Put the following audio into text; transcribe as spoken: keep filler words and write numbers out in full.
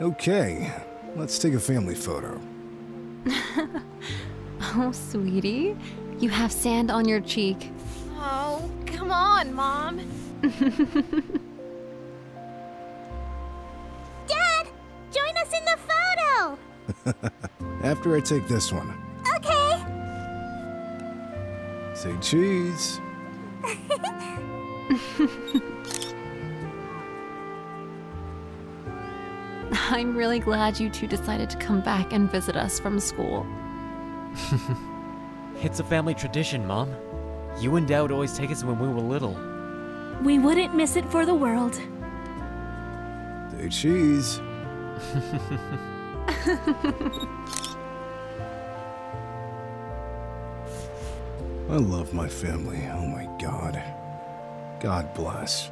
Okay, let's take a family photo. Oh, sweetie, you have sand on your cheek. Oh, come on, Mom. Dad, join us in the photo. After I take this one. Okay. Say cheese. I'm really glad you two decided to come back and visit us from school. It's a family tradition, Mom. You and Dad would always take us when we were little. We wouldn't miss it for the world. Say cheese. I love my family, oh my God. God bless.